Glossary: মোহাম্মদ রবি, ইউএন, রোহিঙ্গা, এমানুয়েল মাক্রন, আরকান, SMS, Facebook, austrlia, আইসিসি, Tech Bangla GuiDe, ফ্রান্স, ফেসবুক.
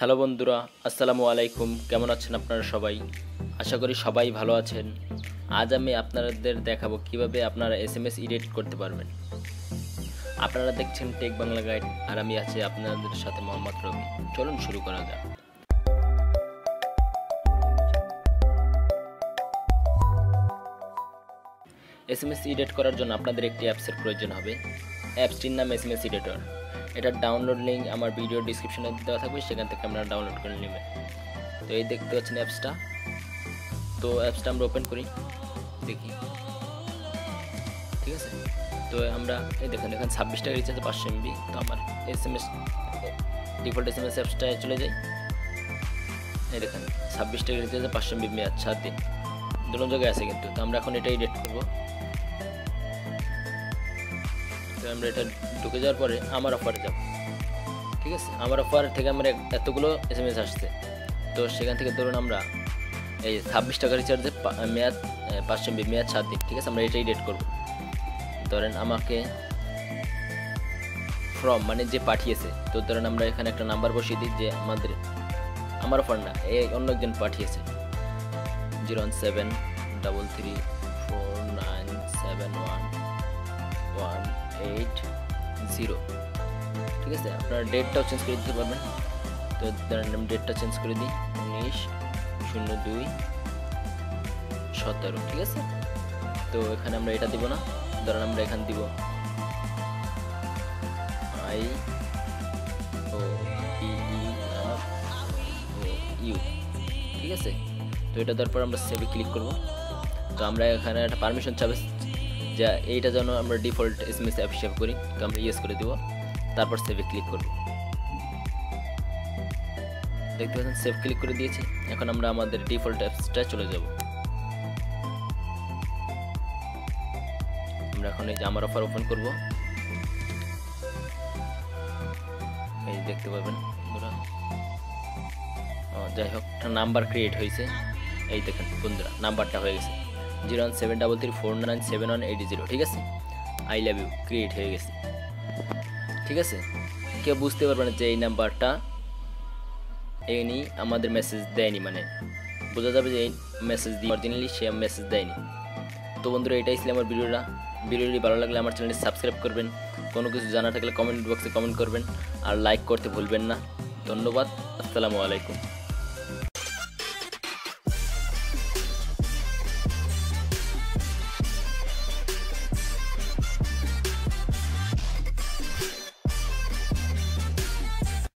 Hello বন্ধুরা, আসসালামু আলাইকুম। কেমন আছেন আপনারা সবাই? আশা করি সবাই ভালো আছেন। আজ আমি আপনাদের দেখাবো কিভাবে আপনারা SMS এডিট করতে পারবেন। আপনারা দেখছেন টেক বাংলা গাইড, আর আমি আছি আপনাদের সাথে মোহাম্মদ রবি। চলুন শুরু করা যাক। SMS এডিট করার জন্য আপনাদের একটি অ্যাপসের প্রয়োজন হবে। অ্যাপসটির নাম SMS এডিটর। এটার ডাউনলোড লিঙ্ক আমার ভিডিও ডিসক্রিপশনে দেওয়া থাকবে, সেখান থেকে আপনারা ডাউনলোড করে নেবেন। তো এই দেখতে পাচ্ছেন অ্যাপসটা। তো অ্যাপসটা আমরা ওপেন করি, দেখি। ঠিক আছে, তো আমরা এই দেখুন, এখানে 26 টাকা রিচার্জ 500 MB। তো আমার SMS ডিফল্ট SMS অ্যাপসটা চলে যায়। এই দেখুন, 26 টাকা রিচার্জ 500 MB মেয়াদ 7 দিন, দুটো জায়গায় আছে কিন্তু। তো আমরা এখন এটা এডিট করবো। আমরা এটা ঢুকে যাওয়ার পরে আমার অফারে যাব। ঠিক আছে, আমার অফার থেকে আমরা এতগুলো SMS আসছে। তো সেখান থেকে ধরুন আমরা এই 26 টাকা রিচার্জে মেয়াদ 500 MB মেয়াদ 7 দিন। ঠিক আছে, আমরা এটাই ডেট করব। ধরেন আমাকে ফ্রম মানে যে পাঠিয়েছে, তো ধরেন আমরা এখানে একটা নাম্বার বসিয়ে দিই যে আমাদের আমার অফার না, এই অন্য একজন পাঠিয়েছে। 0 7 33 4 9 7 1 1 8 0। ঠিক আছে, আপনারা ডেটটাও চেঞ্জ করে দিতে পারবেন। তো আমি ডেটটা চেঞ্জ করে দিই 19/02/17। ঠিক আছে, তো এখানে আমরা এটা দিব না, ধরেন আমরা এখানে দিব IOPERU। ঠিক আছে, তো এটা দেওয়ার পর আমরা সেভে ক্লিক করব। তো আমরা এখানে একটা পারমিশন চাবে, যা এইটা যেন আমরা ডিফল্ট SMS অ্যাপ হিসাব করি। তো আমরা ইয়েস করে দেবো, তারপর সেভে ক্লিক করব। দেখতে পাচ্ছেন সেভ ক্লিক করে দিয়েছি। এখন আমরা আমাদের ডিফল্ট অ্যাপসটা চলে যাব। আমরা এখন এই যে আমার অফার ওপেন করব। এই দেখতে পাবেন, যাই হোক একটা নাম্বার ক্রিয়েট হয়েছে। এই দেখেন বন্ধুরা, নাম্বারটা হয়ে গেছে 01733497180। ঠিক আছে, আই লাভ ইউ ক্রিয়েট হয়ে গেছে। ঠিক আছে, কেউ বুঝতে পারবে না যে এই নাম্বারটা এনি আমাদের মেসেজ দেয়নি, মানে বোঝা যাবে যে এই মেসেজ দিয়ে অরিজিনালি সে মেসেজ দেয়নি। তো বন্ধুরা, এটাই ছিল আমার ভিডিওটা। ভিডিওটি ভালো লাগলে আমার চ্যানেলটি সাবস্ক্রাইব করবেন, কোনো কিছু জানা থাকলে কমেন্ট বক্সে কমেন্ট করবেন, আর লাইক করতে ভুলবেন না। ধন্যবাদ, আসসালামু আলাইকুম।